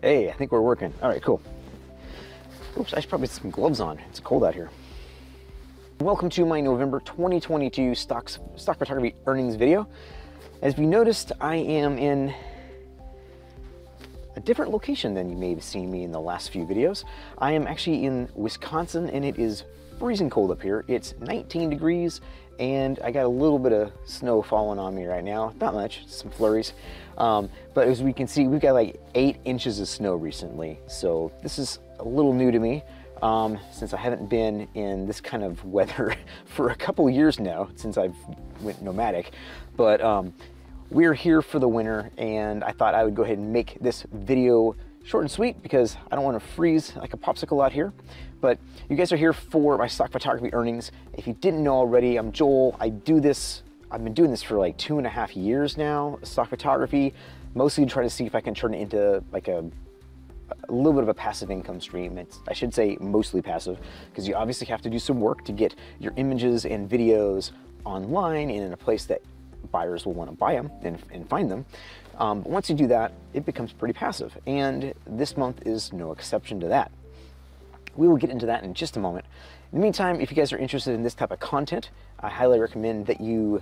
Hey, I think we're working. All right, cool. Oops, I should probably put some gloves on. It's cold out here. Welcome to my November 2022 stock photography earnings video. As we noticed, I am in a different location than you may have seen me in the last few videos. I am actually in Wisconsin and it is freezing cold up here. It's 19 degrees and I got a little bit of snow falling on me right now. Not much, some flurries. But as we can see, we've got like 8 inches of snow recently. So this is a little new to me since I haven't been in this kind of weather for a couple years now since I've went nomadic. But we're here for the winter and I thought I would go ahead and make this video short and sweet because I don't want to freeze like a popsicle out here. But you guys are here for my stock photography earnings. If you didn't know already, I'm Joel. I do this, I've been doing this for like 2.5 years now, stock photography, mostly to try to see if I can turn it into like a little bit of a passive income stream. It's, I should say mostly passive, because you obviously have to do some work to get your images and videos online and in a place that buyers will want to buy them and find them. But once you do that, it becomes pretty passive. And this month is no exception to that. We will get into that in just a moment. In the meantime, if you guys are interested in this type of content, I highly recommend that you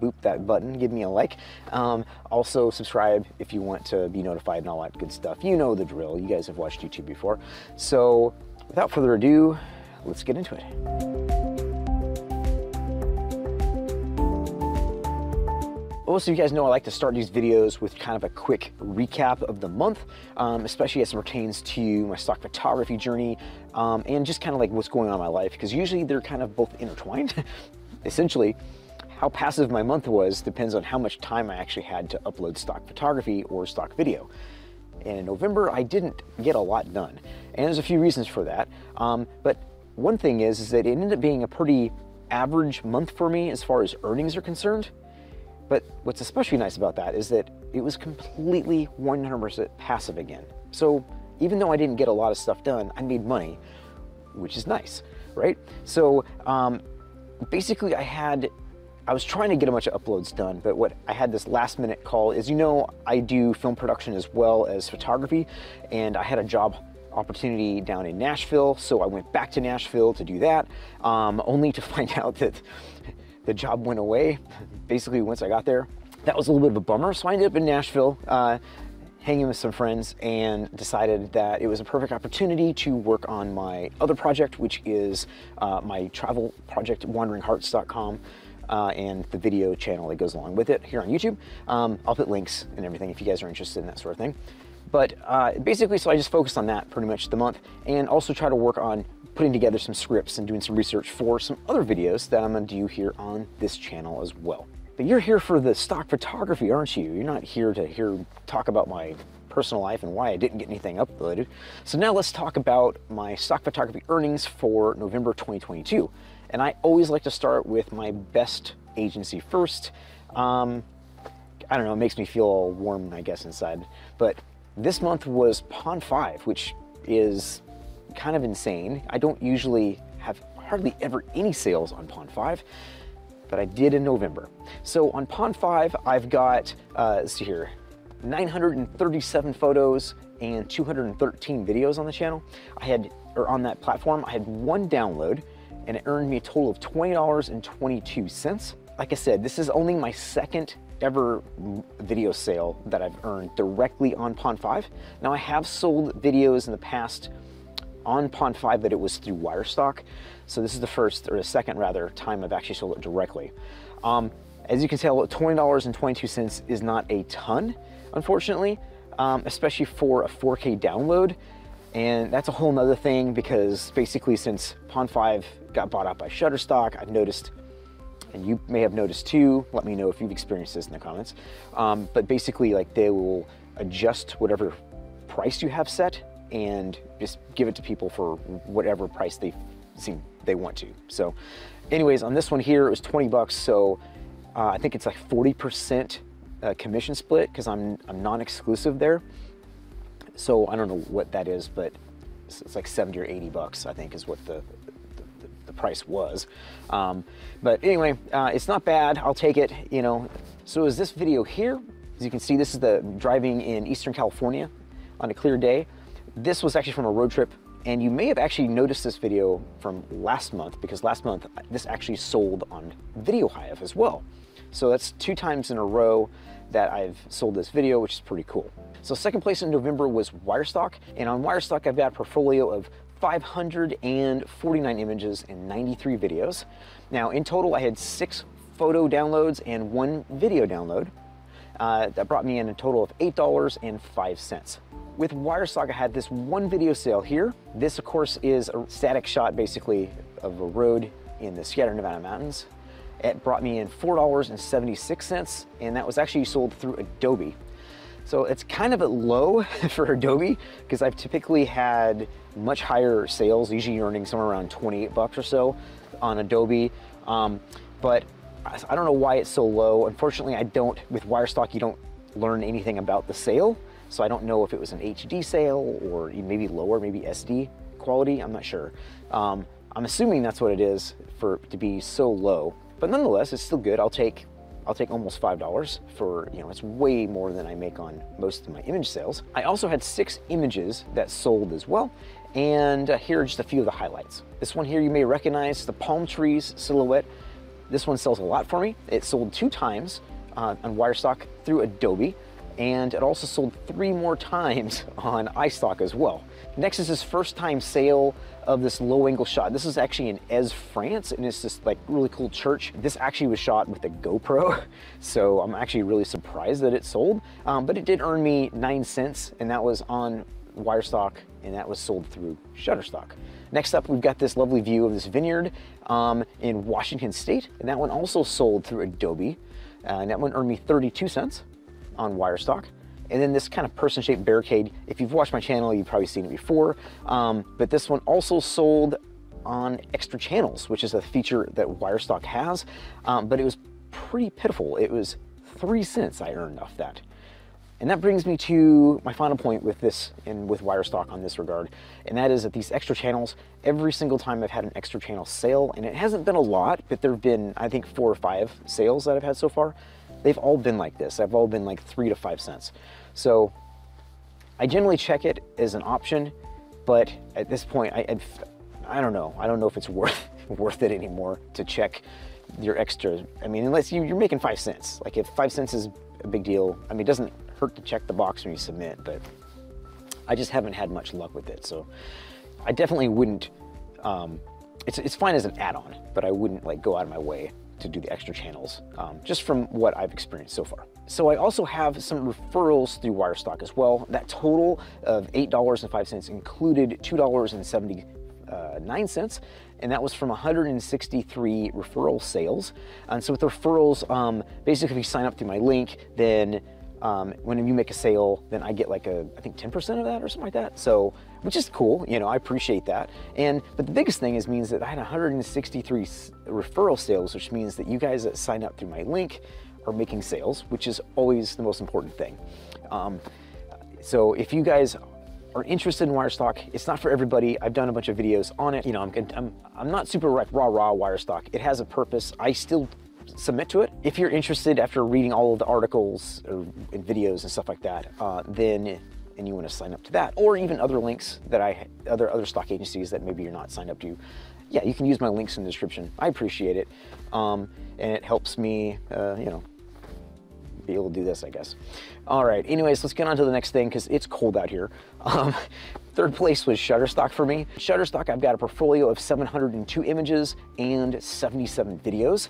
boop that button, give me a like. Also subscribe if you want to be notified and all that good stuff. You know the drill, you guys have watched YouTube before. So without further ado, let's get into it. Most of you guys know I like to start these videos with kind of a quick recap of the month, especially as it pertains to my stock photography journey and just kind of like what's going on in my life, because usually they're kind of both intertwined. Essentially, how passive my month was depends on how much time I actually had to upload stock photography or stock video. And in November, I didn't get a lot done. And there's a few reasons for that. But one thing is that it ended up being a pretty average month for me as far as earnings are concerned. But what's especially nice about that is that it was completely 100% passive again. So even though I didn't get a lot of stuff done, I made money, which is nice, right? So basically I was trying to get a bunch of uploads done, but what I had this last minute call is, you know, I do film production as well as photography, and I had a job opportunity down in Nashville. So I went back to Nashville to do that, only to find out that the job went away basically once I got there. That was a little bit of a bummer. So I ended up in Nashville hanging with some friends and decided that it was a perfect opportunity to work on my other project, which is my travel project, WanderingHearts.com, and the video channel that goes along with it here on YouTube. I'll put links and everything if you guys are interested in that sort of thing. But basically, so I just focused on that pretty much the month and also try to work on putting together some scripts and doing some research for some other videos that I'm gonna do here on this channel as well. But you're here for the stock photography, aren't you? You're not here to hear talk about my personal life and why I didn't get anything uploaded. So now let's talk about my stock photography earnings for November 2022. And I always like to start with my best agency first. I don't know, it makes me feel all warm, I guess, inside. But this month was Pond5, which is kind of insane. I don't usually have hardly ever any sales on Pond5, but I did in November. So on Pond5, I've got, let's see here, 937 photos and 213 videos on the channel. I had, or on that platform, I had one download and it earned me a total of $20.22. Like I said, this is only my second ever video sale that I've earned directly on Pond5. Now I have sold videos in the past on Pond5, but it was through Wirestock. So this is the first, or the second rather, time I've actually sold it directly. As you can tell, $20.22 is not a ton, unfortunately, especially for a 4K download. And that's a whole nother thing, because basically since Pond5 got bought out by Shutterstock, I've noticed, and you may have noticed too, let me know if you've experienced this in the comments, but basically like they will adjust whatever price you have set and just give it to people for whatever price they seem they want to. So anyways, on this one here, it was 20 bucks. So I think it's like 40% commission split, because I'm non-exclusive there. So I don't know what that is, but it's like 70 or 80 bucks, I think, is what the price was. But anyway, it's not bad. I'll take it, you know. So is this video here. As you can see, this is the driving in Eastern California. on a clear day. This was actually from a road trip, and you may have actually noticed this video from last month, because last month this actually sold on VideoHive as well. So that's 2 times in a row that I've sold this video, which is pretty cool. So second place in November was Wirestock, and on Wirestock I've got a portfolio of 549 images and 93 videos. Now in total I had 6 photo downloads and 1 video download. That brought me in a total of $8.05. With Wirestock, I had this one video sale here. This, of course, is a static shot, basically, of a road in the Sierra Nevada mountains. It brought me in $4.76, and that was actually sold through Adobe. So it's kind of a low for Adobe, because I've typically had much higher sales, usually earning somewhere around 28 bucks or so on Adobe. But I don't know why it's so low. Unfortunately, I don't, with Wirestock, you don't learn anything about the sale. So I don't know if it was an HD sale or maybe lower, maybe SD quality, I'm not sure. I'm assuming that's what it is for it to be so low, but nonetheless, it's still good. I'll take almost $5 for, it's way more than I make on most of my image sales. I also had 6 images that sold as well. And here are just a few of the highlights. This one here, you may recognize the palm trees silhouette. This one sells a lot for me. It sold 2 times on Wirestock through Adobe, and it also sold 3 more times on iStock as well. Next is this first time sale of this low angle shot. This is actually in Eze, France, and it's this like really cool church. This actually was shot with a GoPro, so I'm actually really surprised that it sold, but it did earn me 9 cents, and that was on Wirestock, and that was sold through Shutterstock. Next up, we've got this lovely view of this vineyard in Washington State, and that one also sold through Adobe, and that one earned me 32 cents on Wirestock. And then this kind of person-shaped barricade, if you've watched my channel, you've probably seen it before, but this one also sold on Extra Channels, which is a feature that Wirestock has, but it was pretty pitiful. It was 3 cents I earned off that. And that brings me to my final point with this and with Wirestock on this regard, and that is that these extra channels, every single time I've had an extra channel sale, and it hasn't been a lot, but there have been, I think, 4 or 5 sales that I've had so far. They've all been like this. They've all been like 3 to 5 cents. So I generally check it as an option, but at this point, I don't know. I don't know if it's worth it anymore to check your extras. I mean, unless you're making 5 cents. Like if 5 cents is a big deal, I mean, it doesn't hurt to check the box when you submit, but I just haven't had much luck with it. So I definitely wouldn't, it's fine as an add-on, but I wouldn't like go out of my way to do the extra channels, just from what I've experienced so far. So I also have some referrals through Wirestock as well. That total of $8.05 included $2.79, and that was from 163 referral sales. And so with the referrals, basically if you sign up through my link, then when you make a sale, then I get like I think 10% of that or something like that. So, which is cool, I appreciate that. But the biggest thing is means that I had 163 referral sales, which means that you guys that sign up through my link are making sales, which is always the most important thing. So if you guys are interested in Wirestock, it's not for everybody. I've done a bunch of videos on it. I'm not super like raw Wirestock. It has a purpose. I still submit to it. If you're interested after reading all of the articles and videos and stuff like that, then you want to sign up to that, or even other links that other stock agencies that maybe you're not signed up to, yeah, you can use my links in the description. I appreciate it, and it helps me, be able to do this, I guess. All right, anyways, let's get on to the next thing because it's cold out here. Third place was Shutterstock for me. Shutterstock, I've got a portfolio of 702 images and 77 videos.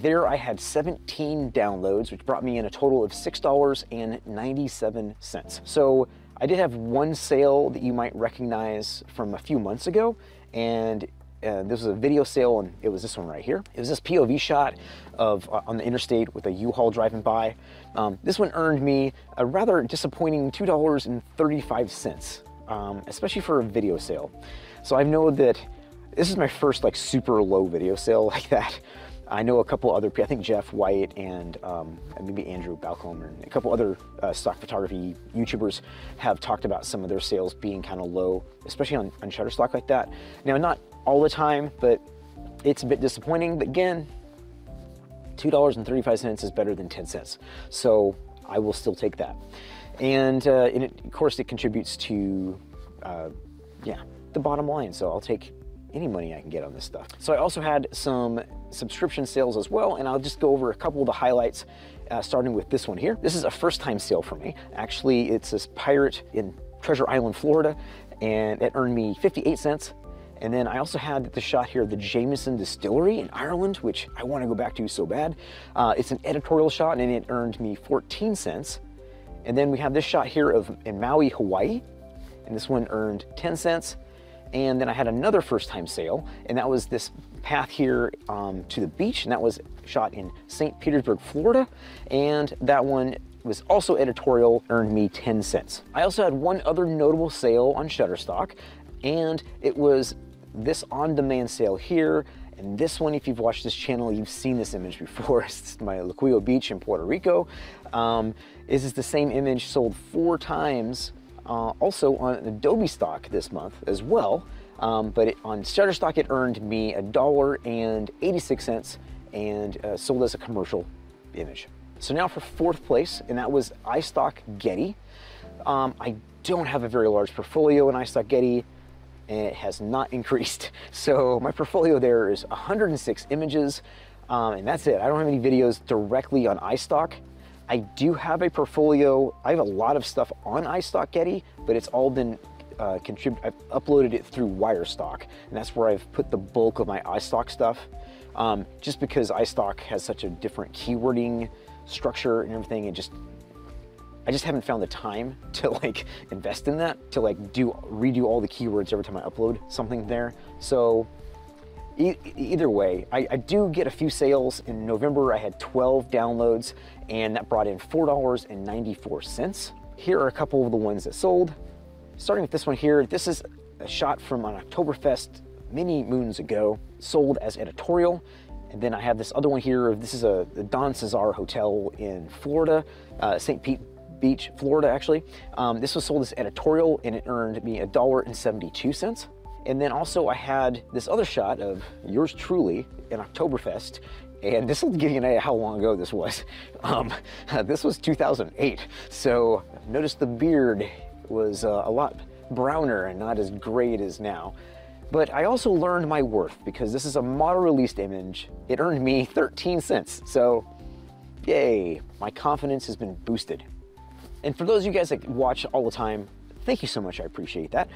There I had 17 downloads, which brought me in a total of $6.97. So I did have one sale that you might recognize from a few months ago, and this was a video sale, and it was this one right here. It was this POV shot of on the interstate with a U-Haul driving by. This one earned me a rather disappointing $2.35, especially for a video sale. So I know that this is my first like super low video sale like that. I know a couple other people, I think Jeff White and maybe Andrew Balcombe and a couple other stock photography YouTubers have talked about some of their sales being kind of low, especially on Shutterstock like that. Now, not all the time, but it's a bit disappointing. But again, $2.35 is better than 10 cents. So I will still take that. And it, of course, it contributes to, yeah, the bottom line. So I'll take any money I can get on this stuff. So I also had some subscription sales as well, and I'll just go over a couple of the highlights, starting with this one here. This is a first-time sale for me. Actually, it's this pirate in Treasure Island, Florida, and it earned me 58 cents. And then I also had the shot here of the Jameson Distillery in Ireland, which I want to go back to so bad. It's an editorial shot, and it earned me 14 cents. And then we have this shot here of in Maui, Hawaii, and this one earned 10 cents. And then I had another first-time sale, and that was this path here to the beach, and that was shot in St. Petersburg, Florida, and that one was also editorial, earned me 10 cents. I also had one other notable sale on Shutterstock, and it was this on-demand sale here, and this one, if you've watched this channel, you've seen this image before. It's my Luquillo Beach in Puerto Rico. This is the same image sold 4 times, also on Adobe stock this month as well, but on Shutterstock it earned me $1.86 and sold as a commercial image. So now for 4th place, and that was iStock Getty. I don't have a very large portfolio in iStock Getty, and it has not increased. So my portfolio there is 106 images, and that's it. I don't have any videos directly on iStock. I do have a portfolio. I have a lot of stuff on iStock Getty, but it's all been I've uploaded it through Wirestock, and that's where I've put the bulk of my iStock stuff, just because iStock has such a different keywording structure and everything. It just, I just haven't found the time to like invest in that, to like redo all the keywords every time I upload something there. So either way, I do get a few sales. In November, I had 12 downloads, and that brought in $4.94. Here are a couple of the ones that sold. Starting with this one here, this is a shot from an Oktoberfest many moons ago, sold as editorial. And then I have this other one here. This is the Don Cesar Hotel in Florida, St. Pete Beach, Florida, actually. This was sold as editorial, and it earned me $1.72. And then also I had this other shot of yours truly in Oktoberfest, and this will give you an idea how long ago this was. This was 2008, so notice the beard was a lot browner and not as gray it is now. But I also learned my worth, because this is a model-released image. It earned me 13 cents, so yay. My confidence has been boosted. And for those of you guys that watch all the time, thank you so much, I appreciate that.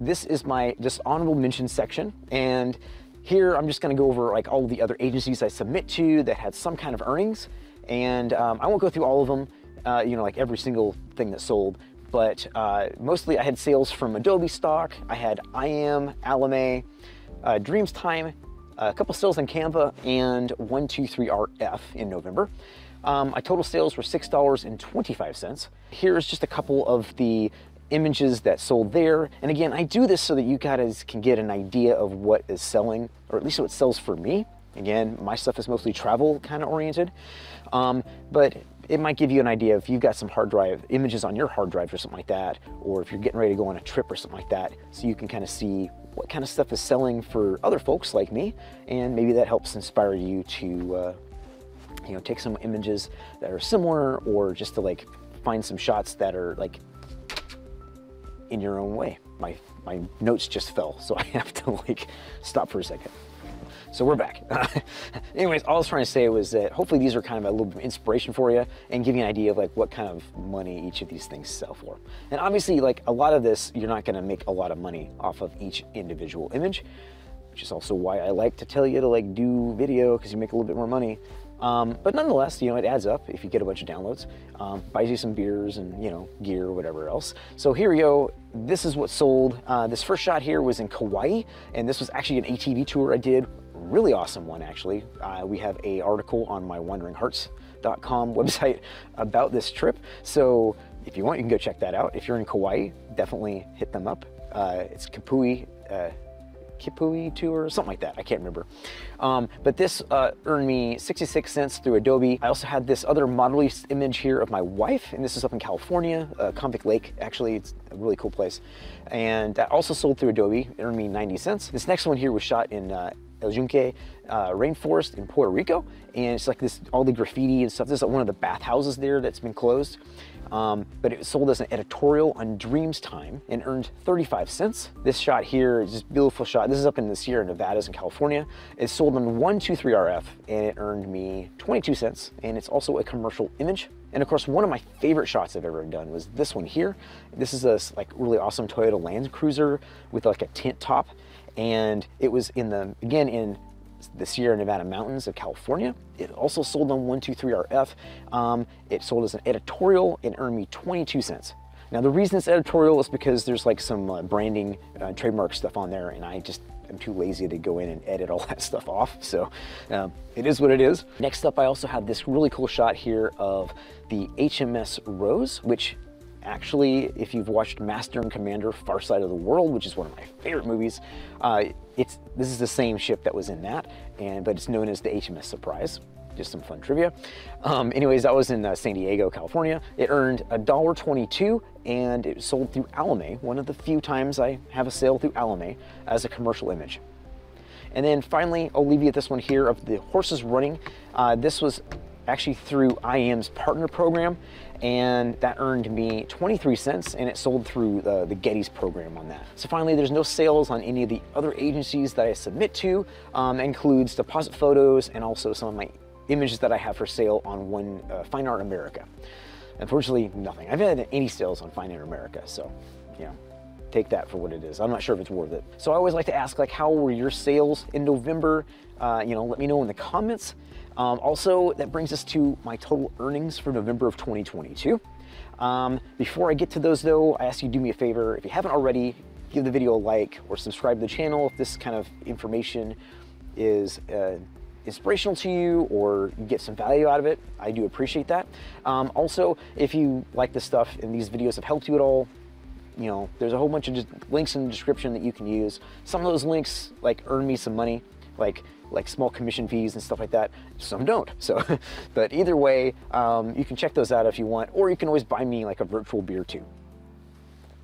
This is my honorable mention section, and here I'm just gonna go over like all the other agencies I submit to that had some kind of earnings, and I won't go through all of them, you know, like every single thing that sold, but mostly I had sales from Adobe stock. I had IAM, Alamy, Dreamstime, a couple sales in Canva, and 123RF in November. My total sales were $6.25. Here's just a couple of the images that sold there. And again, I do this so that you guys can get an idea of what is selling, or at least what sells for me. Again, my stuff is mostly travel kind of oriented, but it might give you an idea if you've got some hard drive images on your hard drive or something like that, or if you're getting ready to go on a trip or something like that, so you can kind of see what kind of stuff is selling for other folks like me, and maybe that helps inspire you to you know, take some images that are similar, or just to like find some shots that are like in your own way. My notes just fell, so I have to like stop for a second. So we're back. Anyways, all I was trying to say was that hopefully these are kind of a little bit of inspiration for you, and give you an idea of like what kind of money each of these things sell for. And obviously, like a lot of this, you're not gonna make a lot of money off of each individual image, which is also why I like to tell you to like do video, because you make a little bit more money. But nonetheless, you know, it adds up if you get a bunch of downloads, buys you some beers and, you know, gear or whatever else. So here we go. This is what sold. This first shot here was in Kauai, and this was actually an ATV tour I did. Really awesome one, actually. We have an article on my WanderingHearts.com website about this trip. So if you want, you can go check that out. If you're in Kauai, definitely hit them up. It's Kipui tour or something like that, I can't remember. But this earned me 66 cents through Adobe. I also had this other model image here of my wife, and this is up in California, Convict Lake, actually. It's a really cool place. And that also sold through Adobe, it earned me 90 cents. This next one here was shot in El Yunque rainforest in Puerto Rico, and it's like this, all the graffiti and stuff. This is one of the bathhouses there that's been closed. but it was sold as an editorial on Dreamstime and earned 35 cents. This shot here is just beautiful shot. This is up in the Sierra Nevadas in California. It's sold on 123RF and it earned me 22 cents. And it's also a commercial image. And of course, one of my favorite shots I've ever done was this one here. This is a like really awesome Toyota Land Cruiser with like a tint top. And it was in the, again, in the Sierra Nevada mountains of California. It also sold on 123RF. It sold as an editorial and earned me 22 cents. Now the reason it's editorial is because there's like some branding trademark stuff on there and I just am too lazy to go in and edit all that stuff off. So it is what it is. Next up, I also have this really cool shot here of the HMS Rose, which actually, if you've watched Master and Commander Far Side of the World, which is one of my favorite movies, this is the same ship that was in that, but it's known as the HMS Surprise. Just some fun trivia. Anyways, that was in San Diego, California. It earned $1.22 and it was sold through Alamy, one of the few times I have a sale through Alamy as a commercial image. And then finally, I'll leave you with this one here of the horses running. This was actually through IAM's partner program, and that earned me 23 cents and it sold through the Getty's program on that. So finally, there's no sales on any of the other agencies that I submit to. Includes deposit photos and also some of my images that I have for sale on Fine Art America. Unfortunately, nothing. I've had any sales on Fine Art America, so you know, take that for what it is. I'm not sure if it's worth it. So I always like to ask, like, how were your sales in November? You know, let me know in the comments. Also, that brings us to my total earnings for November of 2022. Before I get to those though, I ask you to do me a favor. If you haven't already, give the video a like or subscribe to the channel if this kind of information is inspirational to you or you get some value out of it. I do appreciate that. Also, if you like this stuff and these videos have helped you at all, you know, there's a whole bunch of just links in the description that you can use. Some of those links like earn me some money, like small commission fees and stuff like that. Some don't, so, but either way, you can check those out if you want, or you can always buy me like a virtual beer too.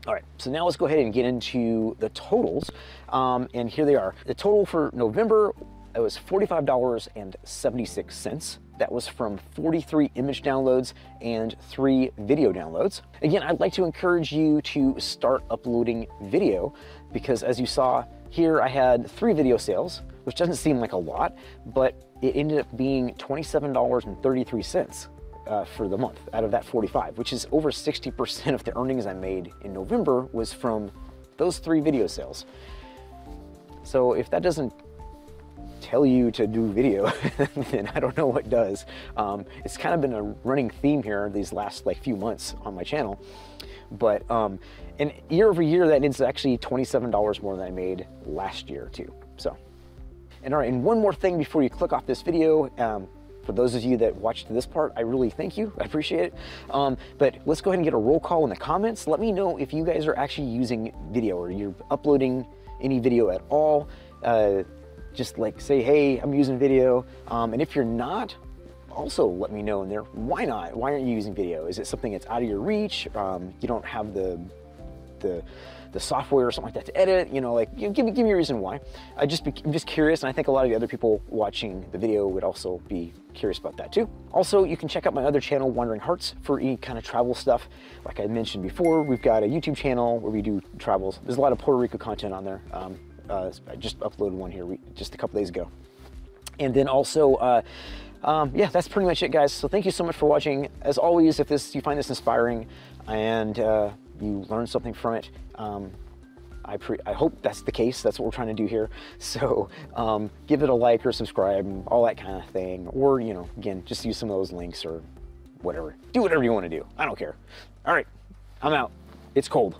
All right, so now let's go ahead and get into the totals. And here they are. The total for November, it was $45.76. That was from 43 image downloads and 3 video downloads. Again, I'd like to encourage you to start uploading video because as you saw here, I had 3 video sales, which doesn't seem like a lot, but it ended up being $27.33 for the month out of that 45, which is over 60% of the earnings I made in November was from those 3 video sales. So if that doesn't tell you to do video, then I don't know what does. It's kind of been a running theme here these last like few months on my channel, but and year over year, that is actually $27 more than I made last year too. So, and all right, and one more thing before you click off this video. For those of you that watched this part, I really thank you. I appreciate it. But let's go ahead and get a roll call in the comments. Let me know if you guys are actually using video or you're uploading any video at all. Just like say, hey, I'm using video. And if you're not, also let me know in there. Why not? Why aren't you using video? Is it something that's out of your reach? You don't have the software or something like that to edit, you know, like, you know, give me a reason why. I'm just curious, and I think a lot of the other people watching the video would also be curious about that too. Also, you can check out my other channel, Wandering Hearts, for any kind of travel stuff. Like I mentioned before, we've got a YouTube channel where we do travels. There's a lot of Puerto Rico content on there. I just uploaded one here just a couple days ago. And then also, yeah, that's pretty much it, guys. So thank you so much for watching. As always, if you find this inspiring and you learn something from it, I hope that's the case. That's what we're trying to do here. So give it a like or subscribe, and all that kind of thing. Or, you know, again, just use some of those links or whatever. Do whatever you want to do. I don't care. All right, I'm out. It's cold.